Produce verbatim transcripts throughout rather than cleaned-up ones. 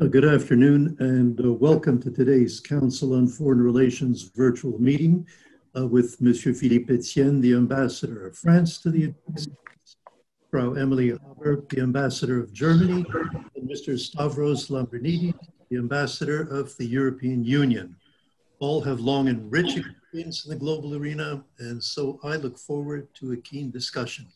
Good afternoon and uh, welcome to today's Council on Foreign Relations virtual meeting uh, with Monsieur Philippe Étienne, the Ambassador of France to the United States, Frau Emily Haber, the Ambassador of Germany, and Mister Stavros Lambrinidis, the Ambassador of the European Union. All have long and rich experience in the global arena, and so I look forward to a keen discussion.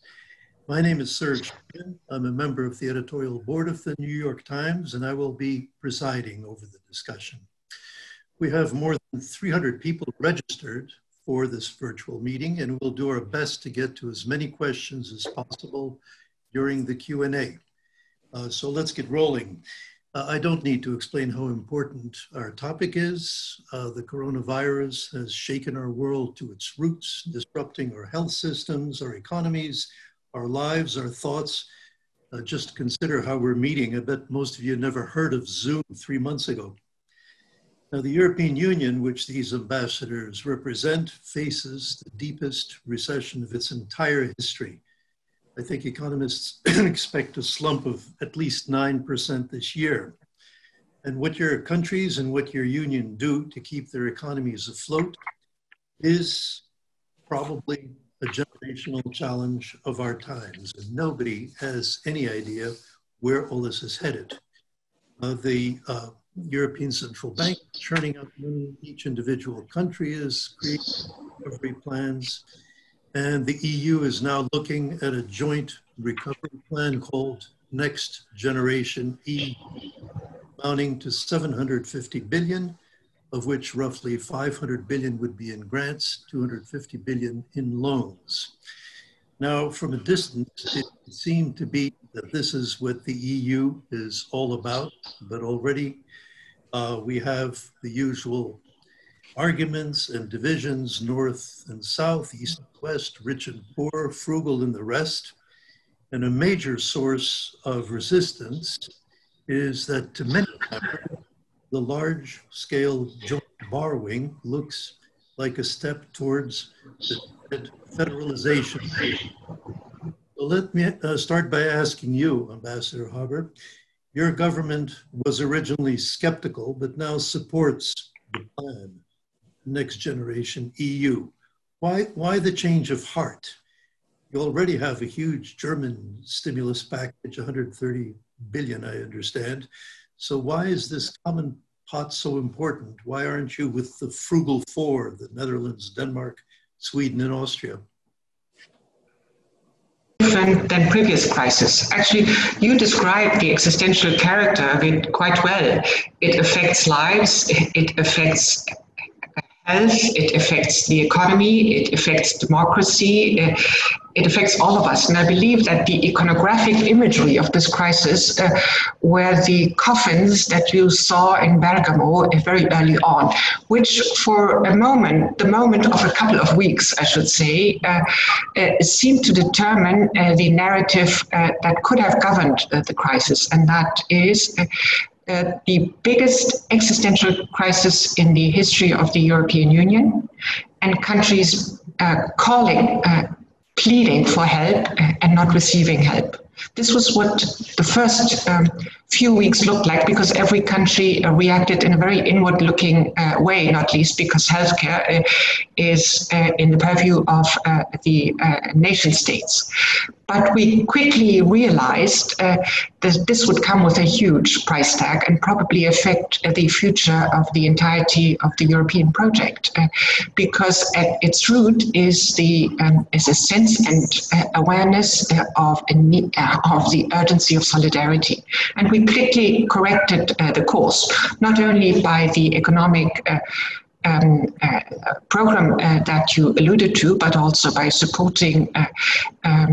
My name is Serge Schmemann. I'm a member of the editorial board of the New York Times, and I will be presiding over the discussion. We have more than three hundred people registered for this virtual meeting, and we'll do our best to get to as many questions as possible during the Q and A. Uh, so let's get rolling. Uh, I don't need to explain how important our topic is. Uh, the coronavirus has shaken our world to its roots, disrupting our health systems, our economies, our lives, our thoughts. Uh, just consider how we're meeting. I bet most of you never heard of Zoom three months ago. Now, the European Union, which these ambassadors represent, faces the deepest recession of its entire history. I think economists expect a slump of at least nine percent this year. And what your countries and what your union do to keep their economies afloat is probably a generational challenge of our times, and nobody has any idea where all this is headed. Uh, the uh, European Central Bank is churning out money. Each individual country is creating recovery plans, and the E U is now looking at a joint recovery plan called Next Generation E U, amounting to seven hundred fifty billion. Of which roughly five hundred billion would be in grants, two hundred fifty billion in loans. Now, from a distance, it seemed to be that this is what the E U is all about, but already uh, we have the usual arguments and divisions, north and south, east and west, rich and poor, frugal and the rest. And a major source of resistance is that to many members, the large-scale joint borrowing looks like a step towards the federalization. So let me uh, start by asking you, Ambassador Haber, your government was originally skeptical, but now supports the plan, Next Generation E U. Why, why the change of heart? You already have a huge German stimulus package, one hundred thirty billion, I understand. So why is this common pot so important? Why aren't you with the frugal four, the Netherlands, Denmark, Sweden, and Austria? Different than previous crises. Actually, you described the existential character of it quite well. It affects lives, it affects health, it affects the economy, it affects democracy, it, it affects all of us. And I believe that the iconographic imagery of this crisis uh, were the coffins that you saw in Bergamo very early on, which for a moment, the moment of a couple of weeks, I should say, uh, uh, seemed to determine uh, the narrative uh, that could have governed uh, the crisis. And that is uh, Uh, the biggest existential crisis in the history of the European Union, and countries uh, calling, uh, pleading for help and not receiving help. This was what the first um, few weeks looked like, because every country uh, reacted in a very inward-looking uh, way, not least because healthcare uh, is uh, in the purview of uh, the uh, nation states. But we quickly realized uh, that this would come with a huge price tag and probably affect uh, the future of the entirety of the European project, uh, because at its root is the um, is a sense and uh, awareness uh, of a need, uh, of the urgency of solidarity. And we quickly corrected uh, the course, not only by the economic uh, Um, uh, program uh, that you alluded to, but also by supporting, uh, um,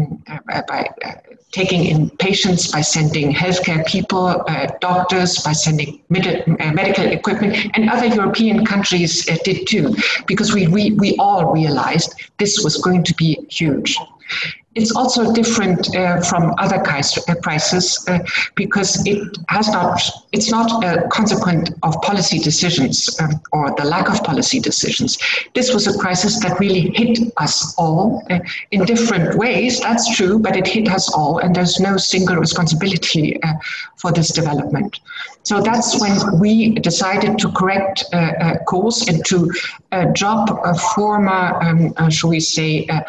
uh, by uh, taking in patients, by sending healthcare people, uh, doctors, by sending med uh, medical equipment, and other European countries uh, did too, because we, we, we all realized this was going to be huge. It's also different uh, from other crises uh, because it has not, it's not a consequence of policy decisions uh, or the lack of policy decisions. This was a crisis that really hit us all uh, in different ways, that's true, but it hit us all, and there's no single responsibility uh, for this development. So that's when we decided to correct uh, uh, course and to uh, drop a former, um, uh, shall we say, uh,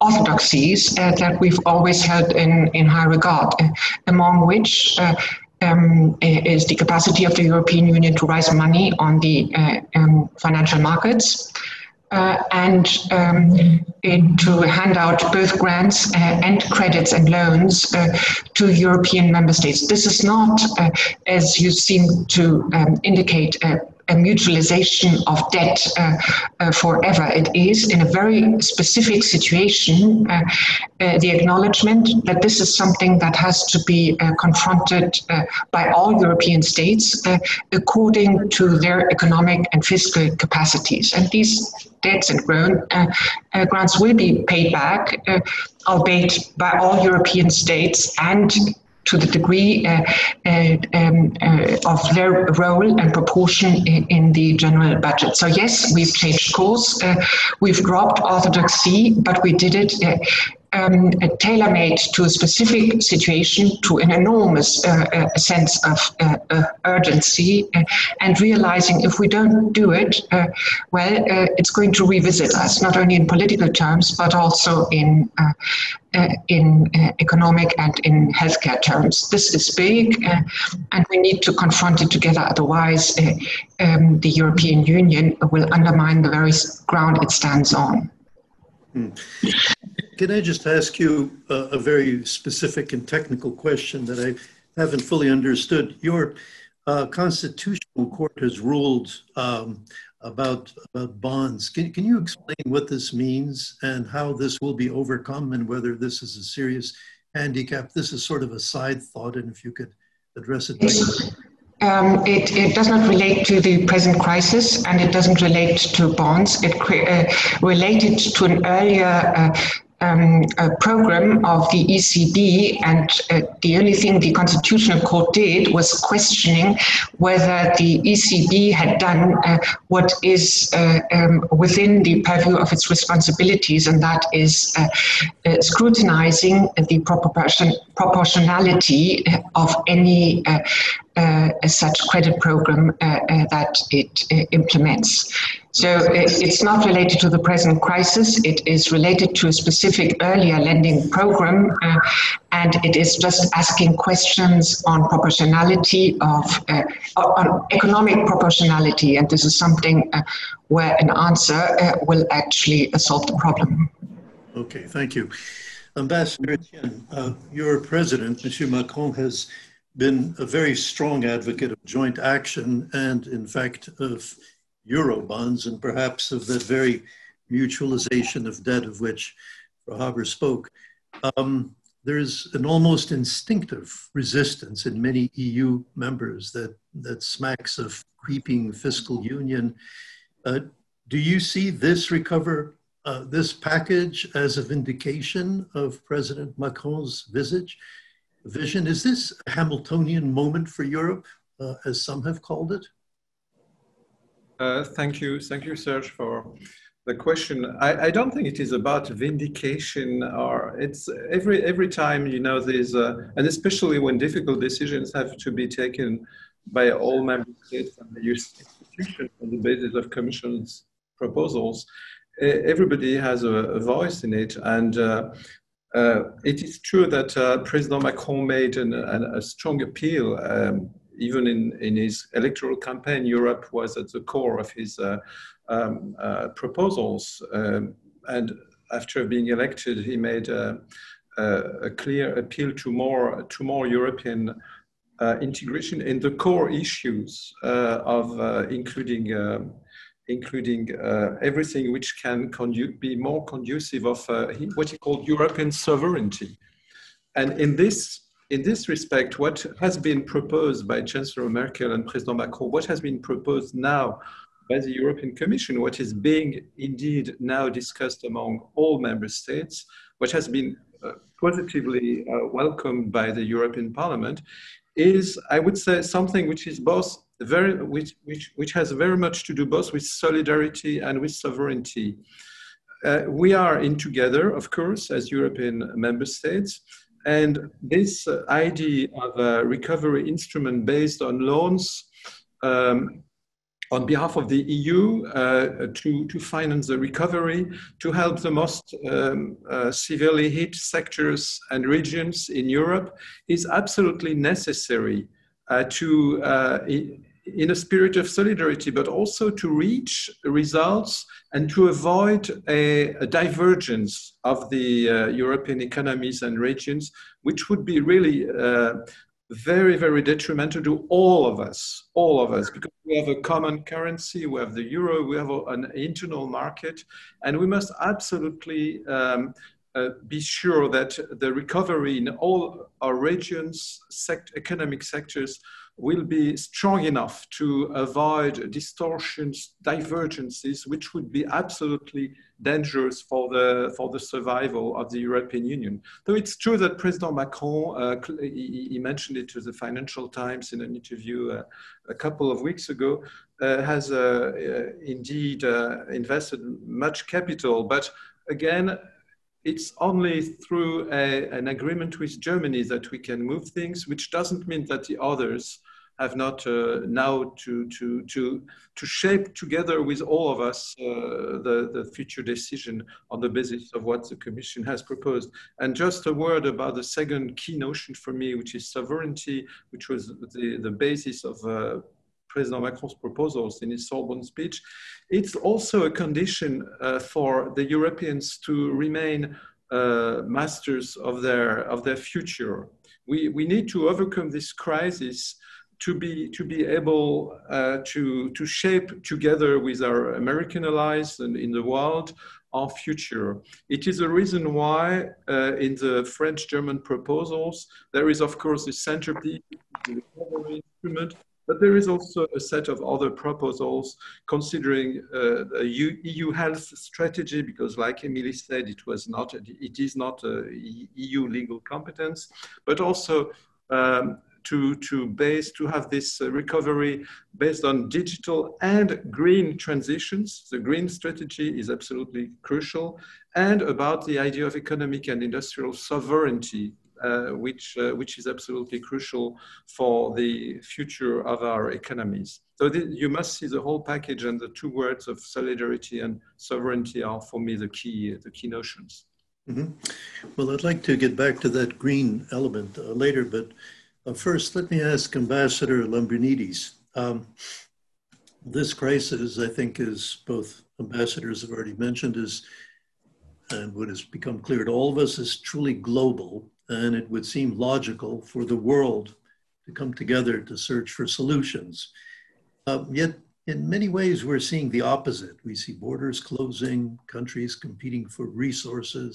orthodoxies uh, that we've always held in, in high regard, uh, among which uh, um, is the capacity of the European Union to raise money on the uh, um, financial markets uh, and um, it, to hand out both grants uh, and credits and loans uh, to European member states. This is not, uh, as you seem to um, indicate, uh, a mutualization of debt uh, uh, forever. It is, in a very specific situation, uh, uh, the acknowledgement that this is something that has to be uh, confronted uh, by all European states uh, according to their economic and fiscal capacities. And these debts and grown, uh, uh, grants will be paid back, uh, albeit by all European states and to the degree uh, uh, um, uh, of their role and proportion in, in the general budget. So yes, we've changed course, uh, we've dropped orthodoxy, but we did it uh, um, tailor-made to a specific situation, to an enormous uh, uh, sense of uh, uh, urgency, uh, and realizing if we don't do it, uh, well, uh, it's going to revisit us, not only in political terms, but also in uh, Uh, in uh, economic and in healthcare terms. This is big uh, and we need to confront it together, otherwise uh, um, the European Union will undermine the very ground it stands on. Mm. Can I just ask you a, a very specific and technical question that I haven't fully understood? Your uh, Constitutional Court has ruled um, About, about bonds. Can, can you explain what this means and how this will be overcome and whether this is a serious handicap? This is sort of a side thought, and if you could address it. Yes. Um, it, it does not relate to the present crisis and it doesn't relate to bonds. It uh, related to an earlier uh, Um, a program of the E C B, and uh, the only thing the Constitutional Court did was questioning whether the E C B had done uh, what is uh, um, within the purview of its responsibilities, and that is uh, uh, scrutinizing the proportion proportionality of any uh, uh, such credit program uh, uh, that it uh, implements. So uh, it's not related to the present crisis, it is related to a specific earlier lending program uh, and it is just asking questions on proportionality of, uh, on economic proportionality, and this is something uh, where an answer uh, will actually uh, solve the problem. Okay, thank you. Ambassador Étienne, uh, your president, Monsieur Macron, has been a very strong advocate of joint action and in fact of Eurobonds, and perhaps of that very mutualization of debt of which Haber spoke. Um, there is an almost instinctive resistance in many E U members that, that smacks of creeping fiscal union. Uh, do you see this recover, uh, this package as a vindication of President Macron's visage, vision? Is this a Hamiltonian moment for Europe, uh, as some have called it? Uh, thank you. Thank you, Serge, for the question. I, I don't think it is about vindication, or it's every, every time, you know, there's a, and especially when difficult decisions have to be taken by all member states and the E U institutions on the basis of Commission's proposals, everybody has a, a voice in it. And uh, uh, it is true that uh, President Macron made an, an, a strong appeal. Um, Even in, in his electoral campaign, Europe was at the core of his uh, um, uh, proposals. Um, and after being elected, he made uh, uh, a clear appeal to more, to more European uh, integration in the core issues uh, of uh, including, uh, including uh, everything which can be more conducive of uh, what he called European sovereignty. And in this In this respect, what has been proposed by Chancellor Merkel and President Macron, what has been proposed now by the European Commission, what is being indeed now discussed among all member states, what has been uh, positively uh, welcomed by the European Parliament is, I would say, something which is both very, which, which, which has very much to do both with solidarity and with sovereignty. Uh, we are in together, of course, as European member states, and this uh, idea of a recovery instrument based on loans um, on behalf of the E U uh, to, to finance the recovery, to help the most um, uh, severely hit sectors and regions in Europe is absolutely necessary uh, to, uh, in a spirit of solidarity, but also to reach results and to avoid a, a divergence of the uh, European economies and regions, which would be really uh, very, very detrimental to all of us, all of us, because we have a common currency, we have the euro, we have an internal market, and we must absolutely um, uh, be sure that the recovery in all our regions, sect- economic sectors, will be strong enough to avoid distortions, divergences, which would be absolutely dangerous for the, for the survival of the European Union. Though it's true that President Macron, uh, he mentioned it to the Financial Times in an interview uh, a couple of weeks ago, uh, has uh, uh, indeed uh, invested much capital, but again, it's only through a, an agreement with Germany that we can move things, which doesn't mean that the others have not uh, now to, to, to, to shape together with all of us uh, the, the future decision on the basis of what the Commission has proposed. And just a word about the second key notion for me, which is sovereignty, which was the, the basis of uh, President Macron's proposals in his Sorbonne speech. It's also a condition uh, for the Europeans to remain uh, masters of their, of their future. We, we need to overcome this crisis to be, to be able uh, to, to shape together with our American allies and in the world our future. It is a reason why uh, in the French-German proposals, there is of course the centerpiece, the recovery instrument, but there is also a set of other proposals considering uh, a E U health strategy, because like Emily said, it was not, it is not a E U legal competence, but also um, to, to base, to have this recovery based on digital and green transitions. The green strategy is absolutely crucial, and about the idea of economic and industrial sovereignty, Uh, which, uh, which is absolutely crucial for the future of our economies. So you must see the whole package, and the two words of solidarity and sovereignty are for me the key, the key notions. Mm-hmm. Well, I'd like to get back to that green element uh, later, but uh, first let me ask Ambassador Lambrinidis. Um, this crisis, I think, is both ambassadors have already mentioned, is, and what has become clear to all of us, is truly global. And it would seem logical for the world to come together to search for solutions. Uh, yet, in many ways, we're seeing the opposite. We see borders closing, countries competing for resources.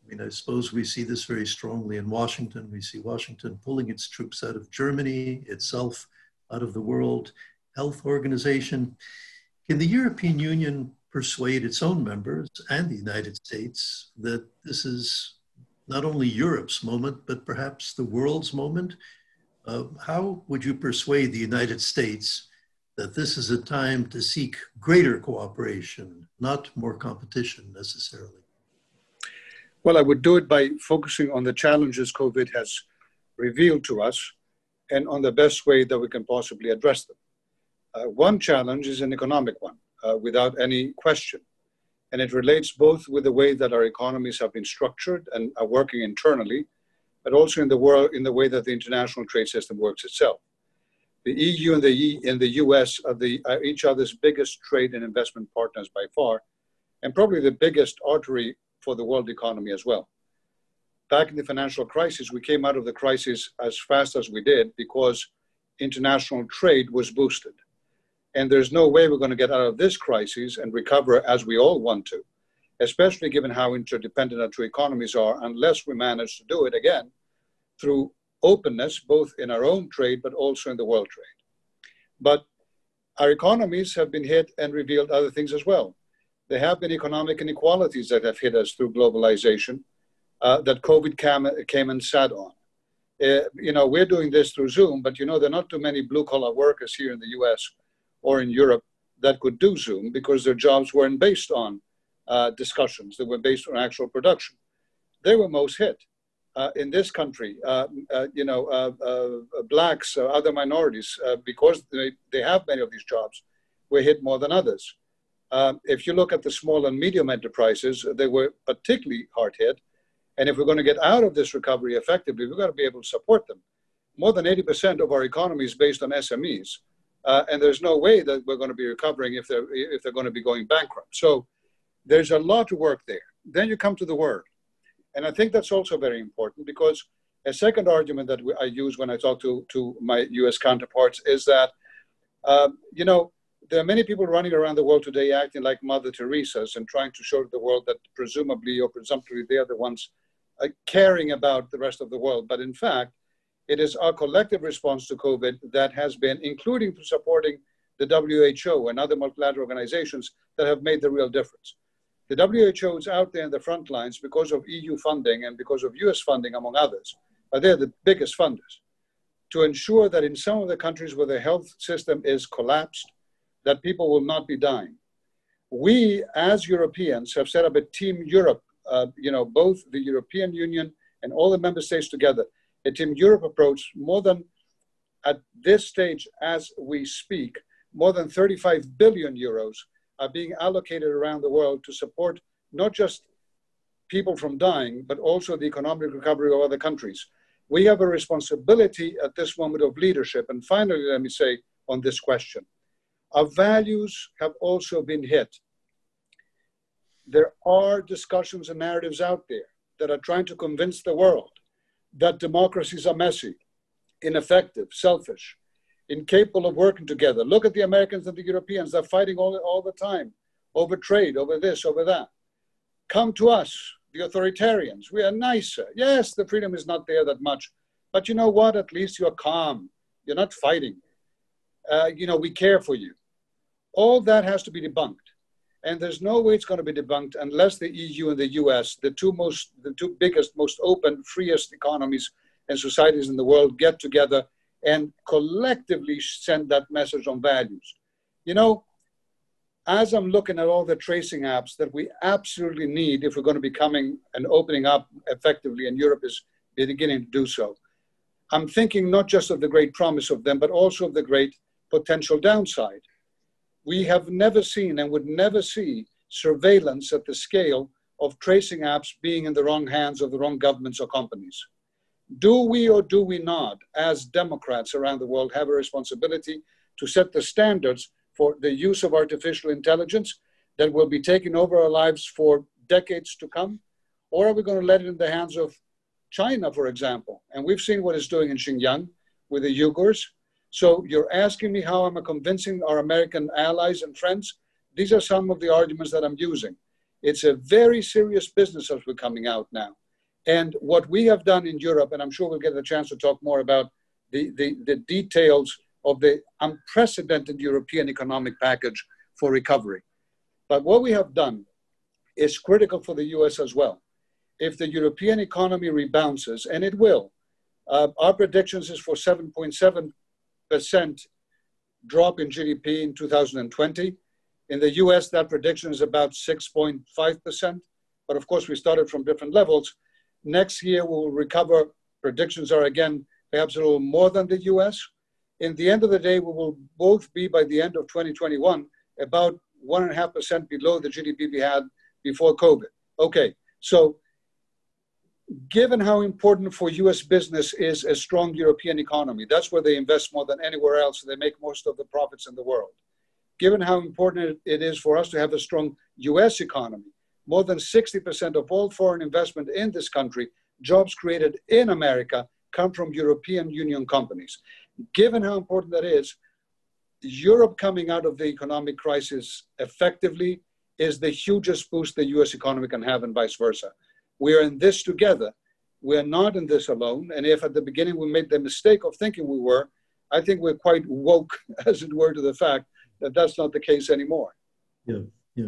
I mean, I suppose we see this very strongly in Washington. We see Washington pulling its troops out of Germany, itself out of the World Health Organization. Can the European Union persuade its own members and the United States that this is not only Europe's moment, but perhaps the world's moment? Uh, how would you persuade the United States that this is a time to seek greater cooperation, not more competition necessarily? Well, I would do it by focusing on the challenges COVID has revealed to us and on the best way that we can possibly address them. Uh, one challenge is an economic one, uh, without any question. And it relates both with the way that our economies have been structured and are working internally, but also in the world, in the way that the international trade system works itself. The E U and the, e, and the U S are, the, are each other's biggest trade and investment partners by far, and probably the biggest artery for the world economy as well. Back in the financial crisis, we came out of the crisis as fast as we did because international trade was boosted. And there's no way we're going to get out of this crisis and recover as we all want to, especially given how interdependent our two economies are, unless we manage to do it again through openness, both in our own trade, but also in the world trade. But our economies have been hit and revealed other things as well. There have been economic inequalities that have hit us through globalization, uh, that COVID came, came and sat on. Uh, you know, we're doing this through Zoom, but you know, there are not too many blue-collar workers here in the U S or in Europe that could do Zoom because their jobs weren't based on uh, discussions. They were based on actual production. They were most hit uh, in this country. Uh, uh, you know, uh, uh, blacks, uh, other minorities, uh, because they, they have many of these jobs, were hit more than others. Um, if you look at the small and medium enterprises, they were particularly hard hit. And if we're going to get out of this recovery effectively, we've got to be able to support them. More than eighty percent of our economy is based on S M Es. Uh, and there's no way that we're going to be recovering if they're, if they're going to be going bankrupt. So there's a lot to work there. Then you come to the world. And I think that's also very important, because a second argument that I use when I talk to, to my U S counterparts is that, um, you know, there are many people running around the world today acting like Mother Teresa's and trying to show the world that presumably or presumptively they are the ones uh, caring about the rest of the world. But in fact, it is our collective response to COVID that has been, including through supporting the W H O and other multilateral organizations, that have made the real difference. The W H O is out there in the front lines because of E U funding and because of U S funding, among others. But they're the biggest funders. To ensure that in some of the countries where the health system is collapsed, that people will not be dying. We, as Europeans, have set up a Team Europe, uh, you know, both the European Union and all the member states together, a Team Europe approach. More than, at this stage as we speak, more than thirty-five billion euros are being allocated around the world to support not just people from dying, but also the economic recovery of other countries. We have a responsibility at this moment of leadership. And finally, let me say on this question, our values have also been hit. There are discussions and narratives out there that are trying to convince the world that democracies are messy, ineffective, selfish, incapable of working together. Look at the Americans and the Europeans. They're fighting all, all the time over trade, over this, over that. Come to us, the authoritarians. We are nicer. Yes, the freedom is not there that much. But you know what? At least you're calm. You're not fighting. Uh, you know, we care for you. All that has to be debunked. And there's no way it's going to be debunked unless the E U and the U S, the two most, the two biggest, most open, freest economies and societies in the world, get together and collectively send that message on values. You know, as I'm looking at all the tracing apps that we absolutely need if we're going to be coming and opening up effectively, and Europe is beginning to do so, I'm thinking not just of the great promise of them, but also of the great potential downside. We have never seen and would never see surveillance at the scale of tracing apps being in the wrong hands of the wrong governments or companies. Do we or do we not, as Democrats around the world, have a responsibility to set the standards for the use of artificial intelligence that will be taking over our lives for decades to come? Or are we going to let it in the hands of China, for example? And we've seen what it's doing in Xinjiang with the Uyghurs. So you're asking me how I'm convincing our American allies and friends? These are some of the arguments that I'm using. It's a very serious business as we're coming out now. And what we have done in Europe, and I'm sure we'll get the chance to talk more about the, the, the details of the unprecedented European economic package for recovery. But what we have done is critical for the U S as well. If the European economy rebounds, and it will, uh, our predictions is for seven point seven percent drop in G D P in two thousand twenty. In the U S, that prediction is about six point five percent. But of course, we started from different levels. Next year, we'll recover. Predictions are, again, perhaps a little more than the U S. In the end of the day, we will both be, by the end of twenty twenty-one, about one point five percent below the G D P we had before COVID. Okay, so given how important for U S business is a strong European economy, that's where they invest more than anywhere else, and they make most of the profits in the world. Given how important it is for us to have a strong U S economy, more than sixty percent of all foreign investment in this country, jobs created in America, come from European Union companies. Given how important that is, Europe coming out of the economic crisis effectively is the hugest boost the U S economy can have, and vice versa. We are in this together. We are not in this alone. And if at the beginning we made the mistake of thinking we were, I think we're quite woke, as it were, to the fact that that's not the case anymore. Yeah, yeah.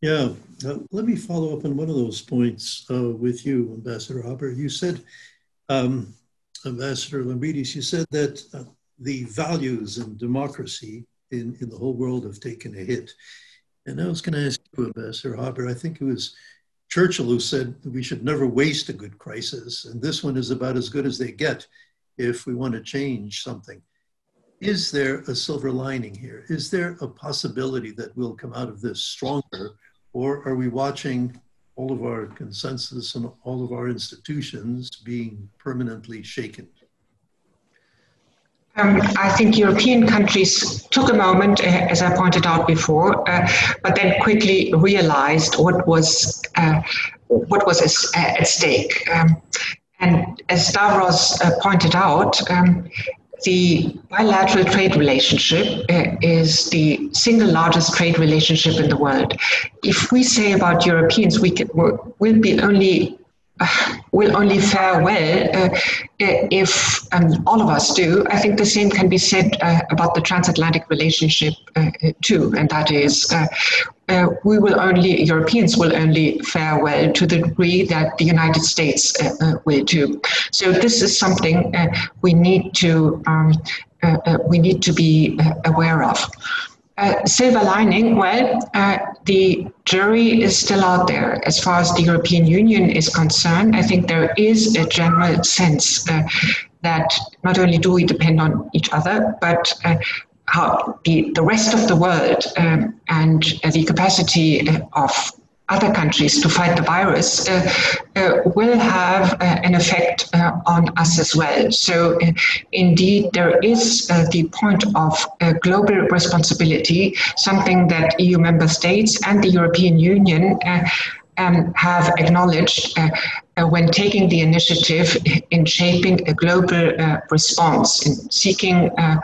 Yeah, uh, let me follow up on one of those points uh, with you, Ambassador Haber. You said, um, Ambassador Lambrinidis, you said that uh, the values and democracy in, in the whole world have taken a hit. And I was going to ask you, Ambassador Haber, I think it was Churchill who said we should never waste a good crisis, and this one is about as good as they get if we want to change something. Is there a silver lining here? Is there a possibility that we'll come out of this stronger, or are we watching all of our consensus and all of our institutions being permanently shaken? Um, I think European countries took a moment, as I pointed out before, uh, but then quickly realized what was uh, what was at stake. Um, and as Stavros uh, pointed out, um, the bilateral trade relationship uh, is the single largest trade relationship in the world. If we say about Europeans, we could, we'll be only uh, we'll only fare well uh, if um, all of us do. I think the same can be said uh, about the transatlantic relationship uh, too, and that is uh, uh, we will only Europeans will only fare well to the degree that the United States uh, uh, will too. So this is something uh, we need to um, uh, uh, we need to be uh, aware of. Uh, silver lining, well, uh, the jury is still out there. As far as the European Union is concerned, I think there is a general sense uh, that not only do we depend on each other, but uh, how the, the rest of the world um, and uh, the capacity of other countries to fight the virus uh, uh, will have uh, an effect uh, on us as well. So uh, indeed, there is uh, the point of uh, global responsibility, something that E U member states and the European Union uh, um, have acknowledged uh, uh, when taking the initiative in shaping a global uh, response, in seeking uh,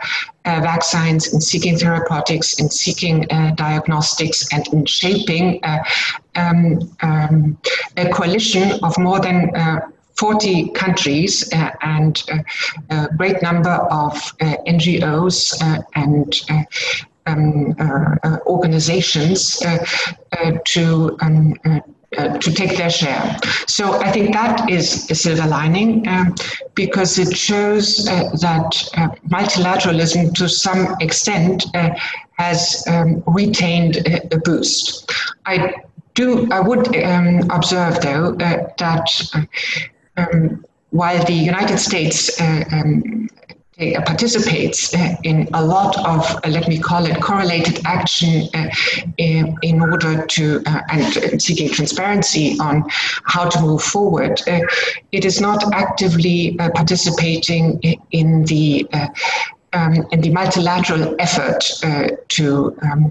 Uh, vaccines, in seeking therapeutics, in seeking uh, diagnostics, and in shaping uh, um, um, a coalition of more than uh, forty countries uh, and uh, a great number of uh, N G Os uh, and uh, um, uh, uh, organizations uh, uh, to um, uh, Uh, to take their share. So I think that is a silver lining um, because it shows uh, that uh, multilateralism to some extent uh, has um, retained a, a boost. I do. I would um, observe though uh, that um, while the United States uh, um, participates in a lot of, let me call it, correlated action in order to, and seeking transparency on how to move forward, it is not actively participating in the, um, in the multilateral effort uh, to um,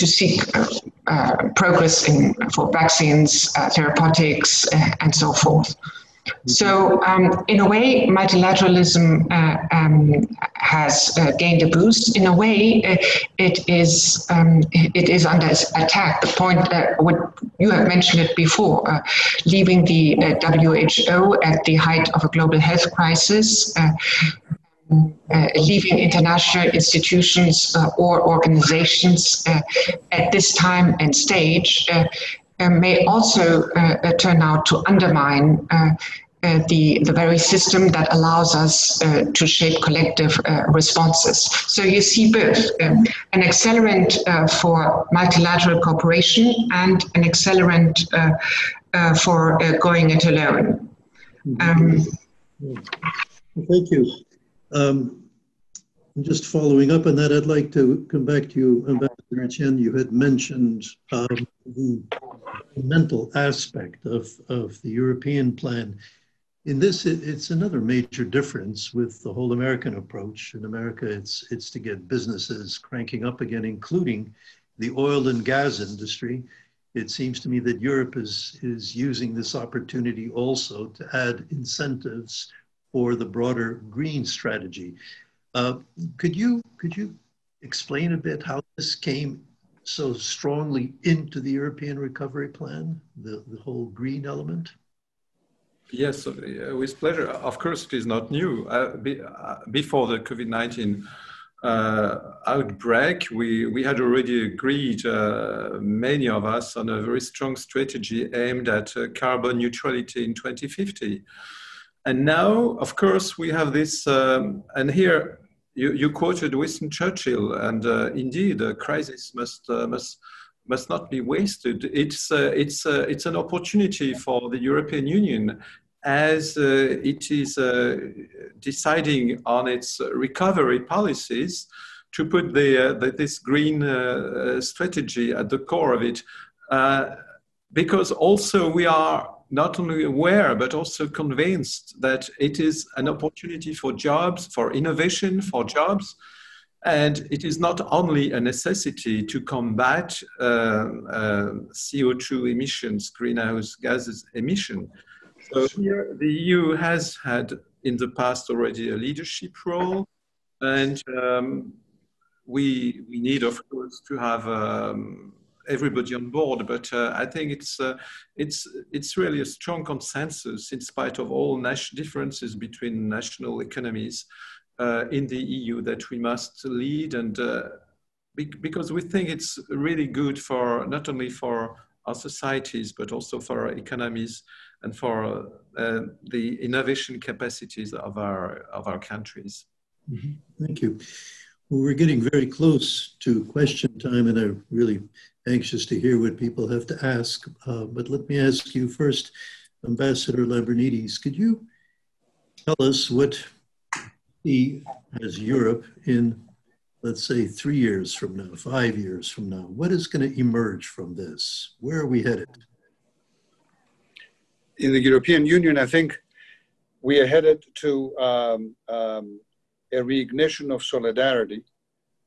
to seek uh, uh, progress in, for vaccines, uh, therapeutics, uh, and so forth. So, um, in a way, multilateralism uh, um, has uh, gained a boost. In a way, uh, it is um, it is under attack. The point that uh, you have mentioned it before, uh, leaving the uh, W H O at the height of a global health crisis, uh, uh, leaving international institutions uh, or organizations uh, at this time and stage. Uh, Uh, may also uh, uh, turn out to undermine uh, uh, the, the very system that allows us uh, to shape collective uh, responses. So you see both um, an accelerant uh, for multilateral cooperation and an accelerant uh, uh, for uh, going it alone. Um, well, thank you. Um, just following up on that, I'd like to come back to you, Ambassador Étienne. You had mentioned um, the mental aspect of, of the European plan. In this, it, it's another major difference with the whole American approach. In America, it's, it's to get businesses cranking up again, including the oil and gas industry. It seems to me that Europe is, is using this opportunity also to add incentives for the broader green strategy. Uh, could you, could you explain a bit how this came so strongly into the European Recovery Plan, the, the whole green element? Yes, with pleasure. Of course, it is not new. Uh, be, uh, before the COVID nineteen uh, outbreak, we, we had already agreed, uh, many of us, on a very strong strategy aimed at uh, carbon neutrality in twenty fifty. And now, of course, we have this, um, and here you, you quoted Winston Churchill, and uh, indeed, a crisis must, uh, must, must not be wasted. It's, uh, it's, uh, it's an opportunity for the European Union as uh, it is uh, deciding on its recovery policies to put the, uh, the, this green uh, strategy at the core of it. Uh, because also we are not only aware, but also convinced that it is an opportunity for jobs, for innovation, for jobs. And it is not only a necessity to combat uh, uh, C O two emissions, greenhouse gases emission. So here the E U has had in the past already a leadership role, and um, we, we need, of course, to have um, everybody on board, but uh, I think it's, uh, it's, it's really a strong consensus in spite of all national differences between national economies uh, in the E U that we must lead, and uh, be because we think it's really good for not only for our societies, but also for our economies and for uh, the innovation capacities of our, of our countries. Mm-hmm. Thank you. Well, we're getting very close to question time, and I'm really anxious to hear what people have to ask. Uh, but let me ask you first, Ambassador Lambrinidis, could you tell us what he has Europe in, let's say, three years from now, five years from now? What is going to emerge from this? Where are we headed? In the European Union, I think we are headed to um, um, a reignition of solidarity,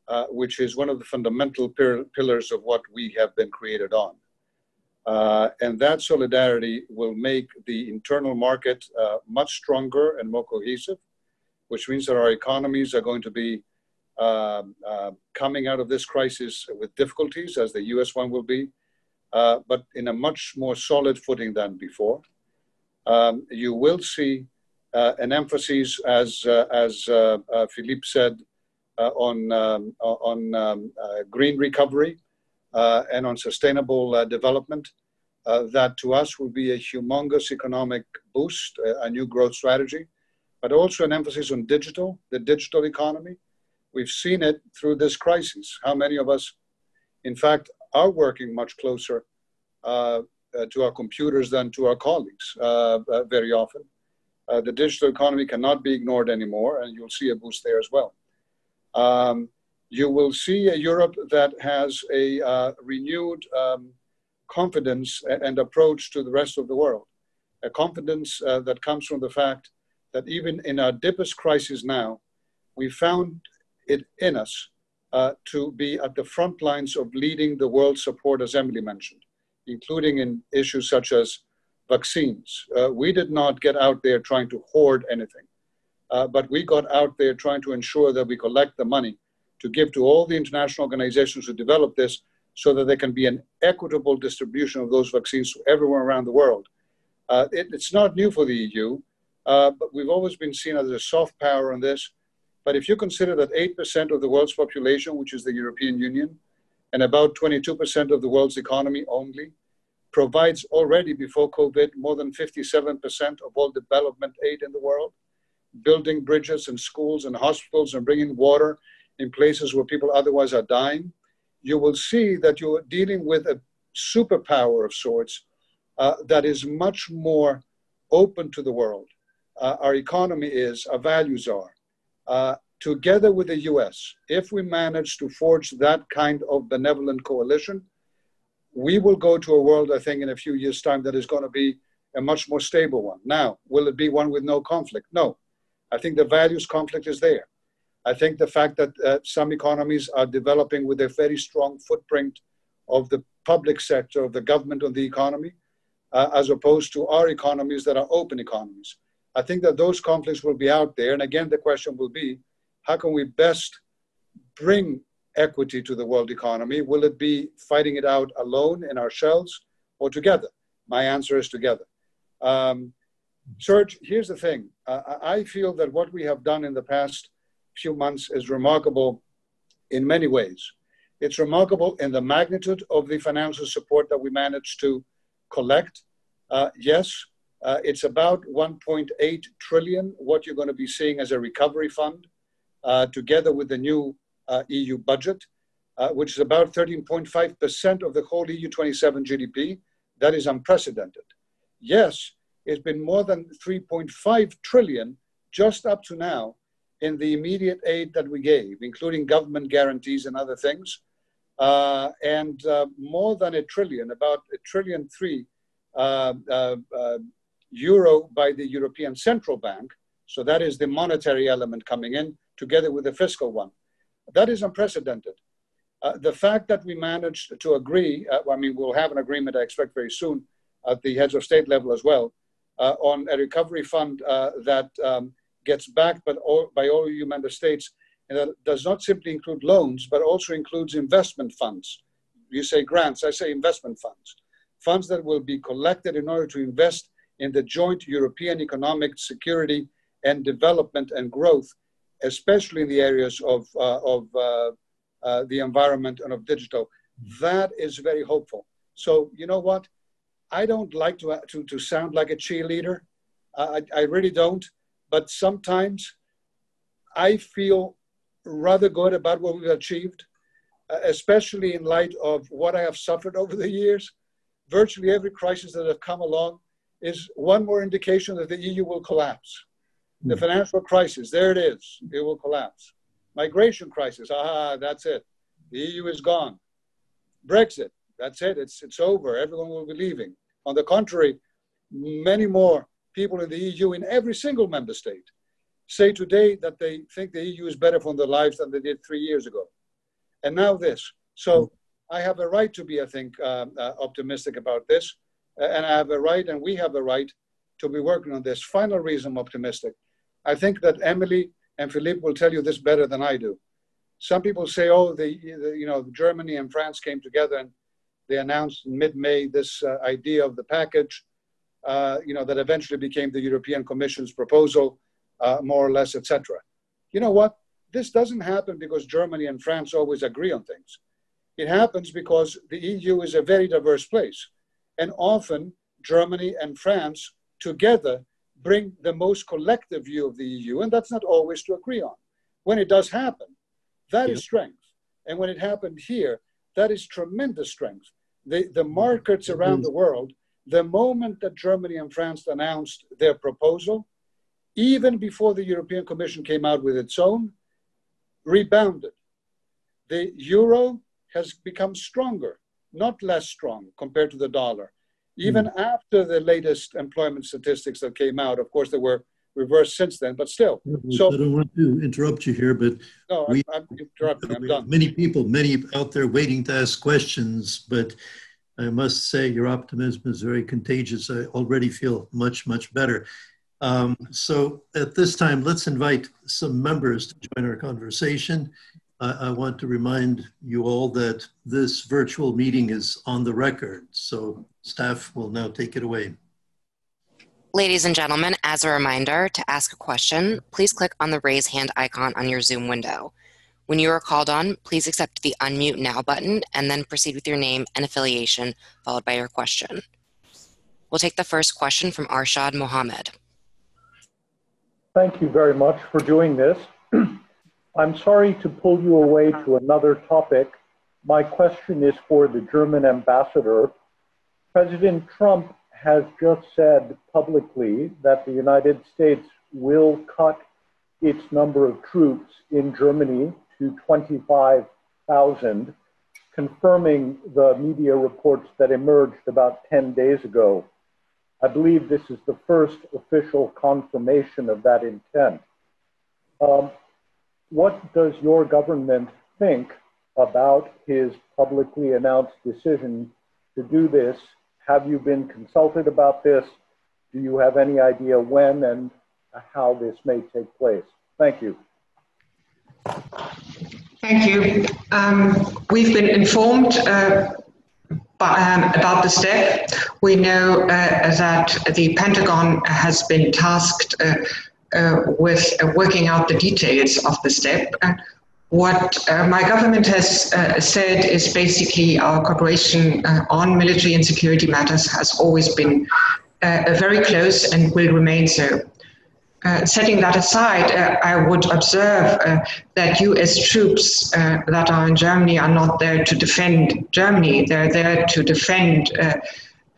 uh, which is one of the fundamental pil pillars of what we have been created on. Uh, and that solidarity will make the internal market uh, much stronger and more cohesive, which means that our economies are going to be uh, uh, coming out of this crisis with difficulties, as the U S one will be, uh, but in a much more solid footing than before. Um, you will see Uh, an emphasis, as uh, as uh, uh, Philippe said, uh, on um, on um, uh, green recovery uh, and on sustainable uh, development. Uh, that to us will be a humongous economic boost, a, a new growth strategy, but also an emphasis on digital, the digital economy. We've seen it through this crisis. How many of us, in fact, are working much closer uh, uh, to our computers than to our colleagues uh, uh, very often. Uh, the digital economy cannot be ignored anymore, and you'll see a boost there as well. Um, you will see a Europe that has a uh, renewed um, confidence and approach to the rest of the world, a confidence uh, that comes from the fact that even in our deepest crisis now, we found it in us uh, to be at the front lines of leading the world's support, as Emily mentioned, including in issues such as vaccines. Uh, we did not get out there trying to hoard anything, uh, but we got out there trying to ensure that we collect the money to give to all the international organizations who develop this so that there can be an equitable distribution of those vaccines to everyone around the world. Uh, it, it's not new for the E U, uh, but we've always been seen as a soft power on this. But if you consider that eight percent of the world's population, which is the European Union, and about twenty-two percent of the world's economy only, provides already before COVID more than fifty-seven percent of all development aid in the world, building bridges and schools and hospitals and bringing water in places where people otherwise are dying, you will see that you are dealing with a superpower of sorts uh, that is much more open to the world. Uh, our economy is, our values are. Uh, together with the U S, if we manage to forge that kind of benevolent coalition, we will go to a world, I think, in a few years' time that is going to be a much more stable one. Now, will it be one with no conflict? No. I think the values conflict is there. I think the fact that uh, some economies are developing with a very strong footprint of the public sector, of the government, of the economy, uh, as opposed to our economies that are open economies. I think that those conflicts will be out there. And again, the question will be, how can we best bring equity to the world economy? Will it be fighting it out alone in our shells or together? My answer is together. Um, Serge, here's the thing. Uh, I feel that what we have done in the past few months is remarkable in many ways. It's remarkable in the magnitude of the financial support that we managed to collect. Uh, yes, uh, it's about one point eight trillion, what you're going to be seeing as a recovery fund, uh, together with the new uh, E U budget, uh, which is about thirteen point five percent of the whole E U twenty-seven G D P. That is unprecedented. Yes, it's been more than three point five trillion just up to now in the immediate aid that we gave, including government guarantees and other things, uh, and uh, more than a trillion, about a trillion three uh, uh, uh, euro by the European Central Bank. So that is the monetary element coming in together with the fiscal one. That is unprecedented. Uh, the fact that we managed to agree, uh, I mean, we'll have an agreement I expect very soon at the heads of state level as well, Uh, on a recovery fund uh, that um, gets backed by all, by all E U member states, and that does not simply include loans, but also includes investment funds. You say grants, I say investment funds. Funds that will be collected in order to invest in the joint European economic security and development and growth, especially in the areas of, uh, of uh, uh, the environment and of digital. That is very hopeful. So, you know what? I don't like to, to, to sound like a cheerleader. I, I really don't. But sometimes I feel rather good about what we've achieved, especially in light of what I have suffered over the years. Virtually every crisis that has come along is one more indication that the E U will collapse. The financial crisis, there it is. It will collapse. Migration crisis, ah, that's it. The E U is gone. Brexit, that's it. It's, it's over. Everyone will be leaving. On the contrary, many more people in the E U, in every single member state, say today that they think the E U is better for their lives than they did three years ago. And now this. So I have a right to be, I think, uh, uh, optimistic about this. And I have a right, and we have a right, to be working on this. Final reason I'm optimistic. I think that Emily and Philippe will tell you this better than I do. Some people say, oh, the, the you know, Germany and France came together and they announced in mid-May this uh, idea of the package, uh, you know, that eventually became the European Commission's proposal, uh, more or less, et cetera. You know what? This doesn't happen because Germany and France always agree on things. It happens because the E U is a very diverse place. And often, Germany and France together bring the most collective view of the E U, and that's not always to agree on. When it does happen, that is strength. And when it happened here, that is tremendous strength. The, the markets around the world, the moment that Germany and France announced their proposal, even before the European Commission came out with its own, rebounded. The euro has become stronger, not less strong compared to the dollar. Even mm. after the latest employment statistics that came out, of course, they were reversed since then, but still. So, I don't want to interrupt you here, but no, we, I'm, I'm interrupting. I'm done. Many people, many out there waiting to ask questions, but I must say your optimism is very contagious. I already feel much, much better. Um, so at this time, let's invite some members to join our conversation. Uh, I want to remind you all that this virtual meeting is on the record, so staff will now take it away. Ladies and gentlemen, as a reminder, to ask a question, please click on the raise hand icon on your Zoom window. When you are called on, please accept the unmute now button and then proceed with your name and affiliation followed by your question. We'll take the first question from Arshad Mohammed. Thank you very much for doing this. I'm sorry to pull you away to another topic. My question is for the German ambassador. President Trump has just said publicly that the United States will cut its number of troops in Germany to twenty-five thousand, confirming the media reports that emerged about ten days ago. I believe this is the first official confirmation of that intent. Um, what does your government think about his publicly announced decision to do this? Have you been consulted about this? Do you have any idea when and how this may take place? Thank you. Thank you. Um, we've been informed uh, by, um, about the step. We know uh, that the Pentagon has been tasked uh, uh, with uh, working out the details of the step. Uh, what uh, my government has uh, said is basically our cooperation uh, on military and security matters has always been uh, very close and will remain so. Uh, setting that aside, uh, I would observe uh, that U S troops uh, that are in Germany are not there to defend Germany. They're there to defend uh,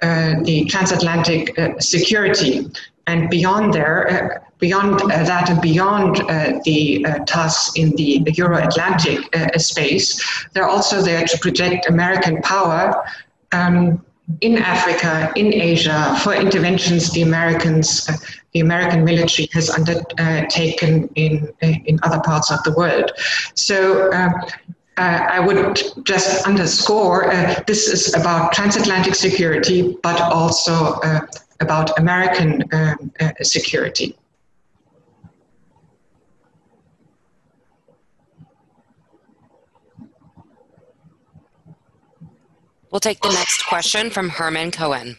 uh, the transatlantic uh, security. And beyond there, uh, beyond uh, that and beyond uh, the uh, tasks in the Euro-Atlantic uh, space, they're also there to protect American power um, in Africa, in Asia, for interventions the Americans, uh, the American military has undertaken in in other parts of the world. So uh, uh, I would just underscore uh, this is about transatlantic security, but also uh, about American uh, uh, security. We'll take the next question from Herman Cohen.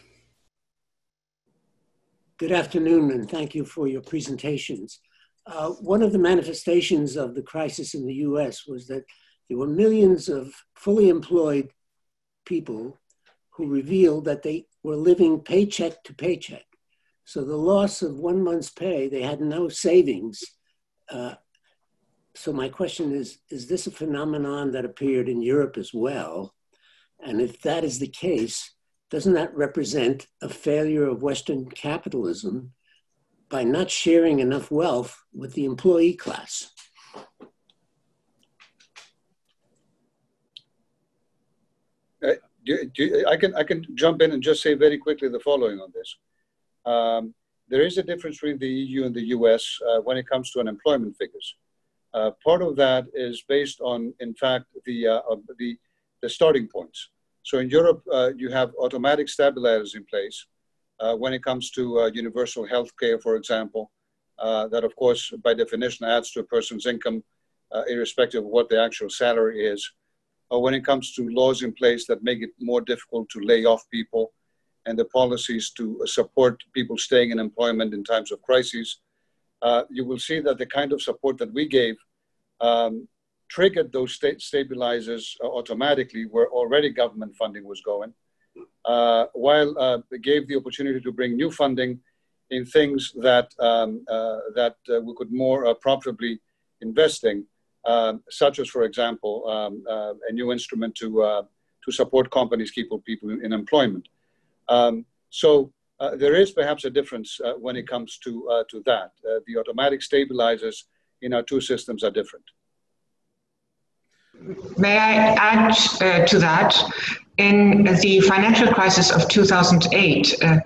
Good afternoon, and thank you for your presentations. Uh, one of the manifestations of the crisis in the U S was that there were millions of fully employed people who revealed that they were living paycheck to paycheck. So the loss of one month's pay, they had no savings. Uh, so my question is, is this a phenomenon that appeared in Europe as well? And if that is the case, doesn't that represent a failure of Western capitalism by not sharing enough wealth with the employee class? Uh, do, do, I can, I can jump in and just say very quickly the following on this. Um, there is a difference between the E U and the U S uh, when it comes to unemployment figures. Uh, part of that is based on, in fact, the, uh, the the starting points. So in Europe, uh, you have automatic stabilizers in place uh, when it comes to uh, universal health care, for example, uh, that of course, by definition, adds to a person's income, uh, irrespective of what the actual salary is. Or when it comes to laws in place that make it more difficult to lay off people and the policies to support people staying in employment in times of crises, uh, you will see that the kind of support that we gave um, triggered those state stabilizers uh, automatically where already government funding was going, uh, while uh, gave the opportunity to bring new funding in things that, um, uh, that uh, we could more uh, profitably invest in, uh, such as, for example, um, uh, a new instrument to, uh, to support companies, keep people in employment. Um, so uh, there is perhaps a difference uh, when it comes to, uh, to that. Uh, the automatic stabilizers in our two systems are different. May I add uh, to that? In the financial crisis of two thousand eight, uh,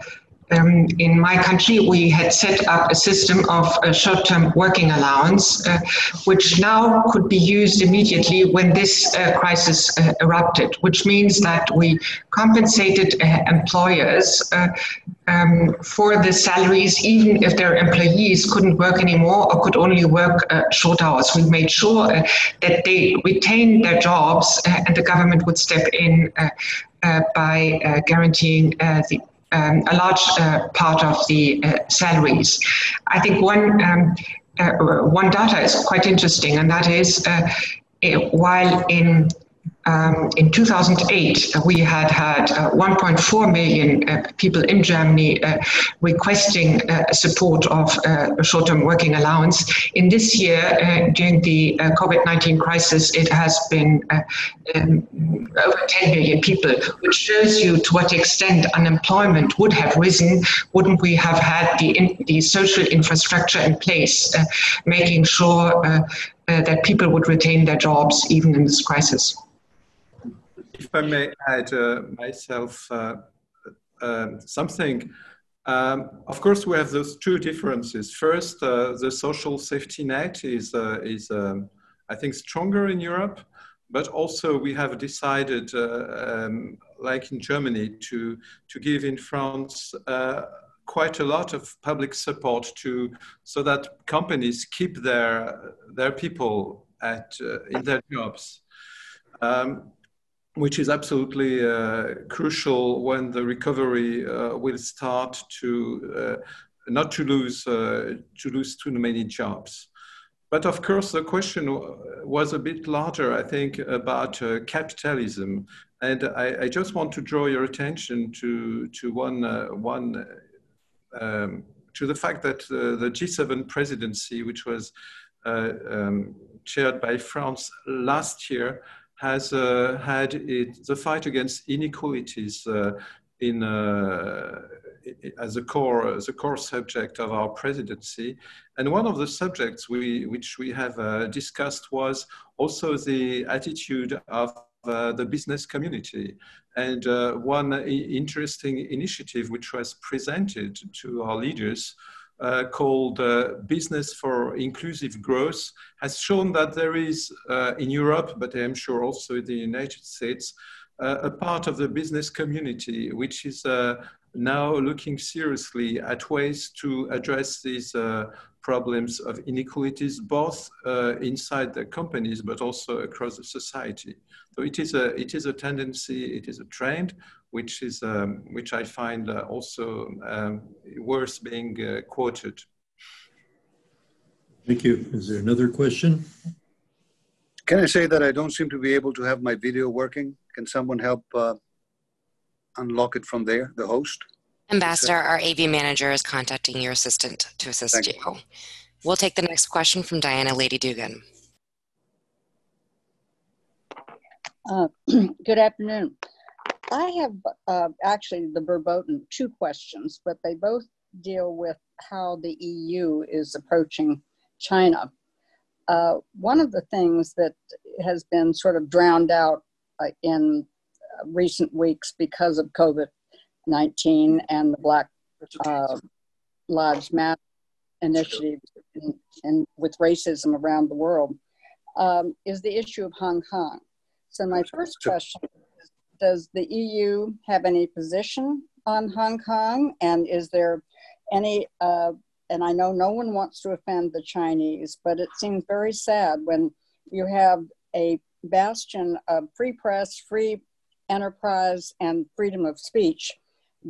um, in my country, we had set up a system of uh, short-term working allowance, uh, which now could be used immediately when this uh, crisis uh, erupted, which means that we compensated uh, employers uh, um, for the salaries, even if their employees couldn't work anymore or could only work uh, short hours. We made sure uh, that they retained their jobs uh, and the government would step in uh, uh, by uh, guaranteeing uh, the Um, a large uh, part of the uh, salaries. I think one um, uh, one data is quite interesting, and that is uh, it, while in um, in two thousand eight we had had uh, one point four million uh, people in Germany uh, requesting uh, support of uh, short-term working allowance. In this year, uh, during the uh, COVID nineteen crisis, it has been Uh, Um, over ten million people, which shows you to what extent unemployment would have risen, wouldn't we have had the, in, the social infrastructure in place, uh, making sure uh, uh, that people would retain their jobs even in this crisis. If I may add uh, myself uh, uh, something, um, of course we have those two differences. First, uh, the social safety net is, uh, is um, I think, stronger in Europe. But also we have decided, uh, um, like in Germany, to, to give in France uh, quite a lot of public support to, so that companies keep their, their people at, uh, in their jobs, um, which is absolutely uh, crucial when the recovery uh, will start to uh, not to lose, uh, to lose too many jobs. But of course, the question was a bit larger, I think, about uh, capitalism. And I, I just want to draw your attention to, to one, uh, one um, to the fact that uh, the G seven presidency, which was uh, um, chaired by France last year, has uh, had it, the fight against inequalities uh, in, uh, as a core, as a core subject of our presidency. And one of the subjects we, which we have uh, discussed was also the attitude of uh, the business community. And uh, one interesting initiative which was presented to our leaders uh, called uh, Business for Inclusive Growth has shown that there is uh, in Europe, but I'm sure also in the United States, Uh, a part of the business community, which is uh, now looking seriously at ways to address these uh, problems of inequalities, both uh, inside the companies, but also across the society. So it is a, it is a tendency, it is a trend, which, is, um, which I find uh, also um, worth being uh, quoted. Thank you. Is there another question? Can I say that I don't seem to be able to have my video working? Can someone help uh, unlock it from there, the host? Ambassador, our A V manager is contacting your assistant to assist Thank you. you. We'll take the next question from Diana Lady Dugan. Uh, good afternoon. I have uh, actually the verboten two questions, but they both deal with how the E U is approaching China. Uh, one of the things that has been sort of drowned out in recent weeks because of COVID nineteen and the Black uh, Lives Matter initiative and in, in, with racism around the world um, is the issue of Hong Kong. So my first question is, does the E U have any position on Hong Kong? And is there any, uh, and I know no one wants to offend the Chinese, but it seems very sad when you have a bastion of free press, free enterprise, and freedom of speech